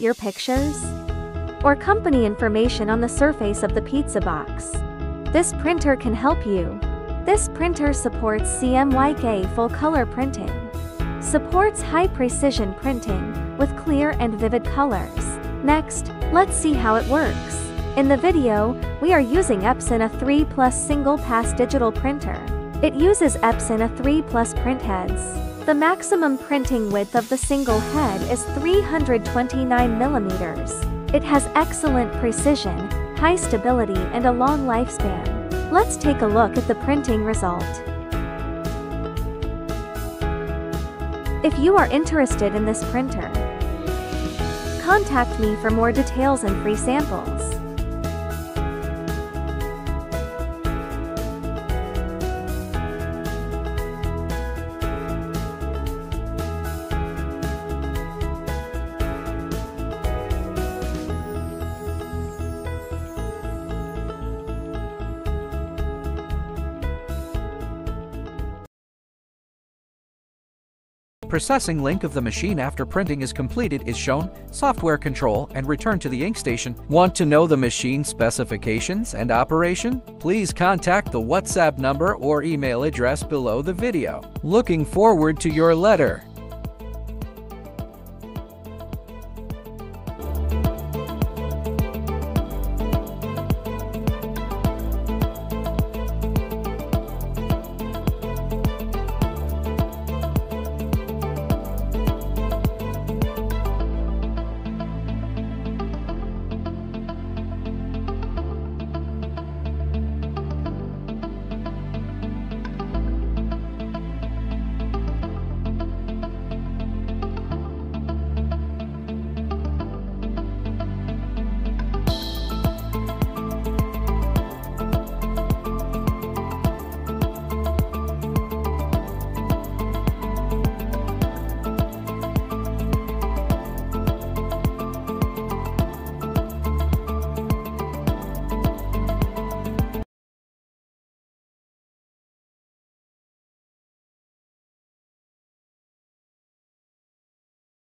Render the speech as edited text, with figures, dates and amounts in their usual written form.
your pictures or company information on the surface of the pizza box. This printer can help you. This printer supports CMYK full-color printing. Supports high-precision printing with clear and vivid colors. Next, let's see how it works. In the video, we are using Epson A3 Plus single-pass digital printer. It uses Epson A3 Plus print heads. The maximum printing width of the single head is 329 millimeters. It has excellent precision, high stability, and a long lifespan. Let's take a look at the printing result. If you are interested in this printer, contact me for more details and free samples. Processing link of the machine after printing is completed is shown, software control, and return to the ink station. Want to know the machine specifications and operation? Please contact the WhatsApp number or email address below the video. Looking forward to your letter.